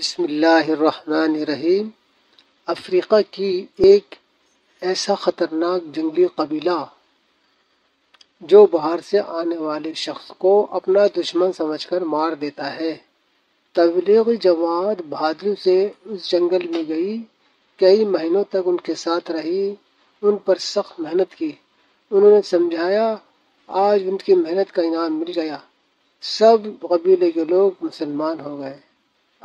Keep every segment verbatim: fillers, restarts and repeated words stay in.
بسم اللہ الرحمن الرحیم۔ افریقہ کی ایک ایسا خطرناک جنگلی قبیلہ جو باہر سے آنے والے شخص کو اپنا دشمن سمجھ کر مار دیتا ہے۔ تبلیغی جماعت بہادری سے اس جنگل میں گئی، کئی مہینوں تک ان کے ساتھ رہی، ان پر سخت محنت کی، انہوں نے سمجھایا، آج ان کی محنت کا انعام مل گیا، سب قبیلے کے لوگ مسلمان ہو گئے۔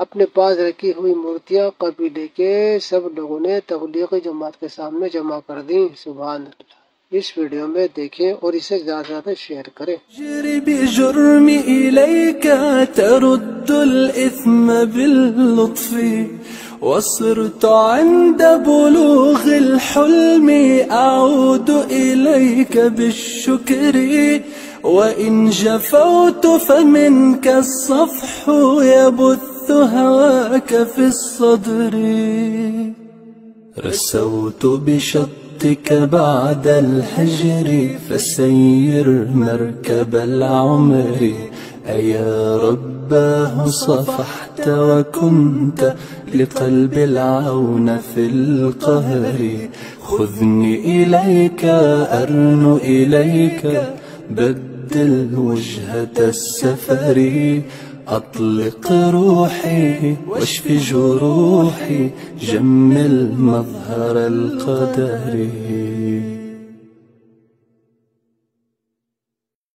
اپنے پاس رکھی ہوئی مورتیاں قبیلے کے سب لوگوں نے تبلیغی جماعت کے سامنے جمع کر دیں۔ سبحان اللہ۔ اس ویڈیو میں دیکھیں اور اسے زیادہ سے زیادہ شیئر کریں۔ جرب جرم الیک ترد الاثم باللطف وصرت عند بلوغ الحلم اعود الیک بالشکر وان جفوت فمنک الصفح يبث هواك في الصدر رسوت بشط بعد الحجر فسير مركب العمر أيا رباه صفحت وكنت لقلب العون في القهر خذني إليك أرن إليك بدل وجهة السفر أطلق روحي واشفي جروحي جمل مظهر القدر.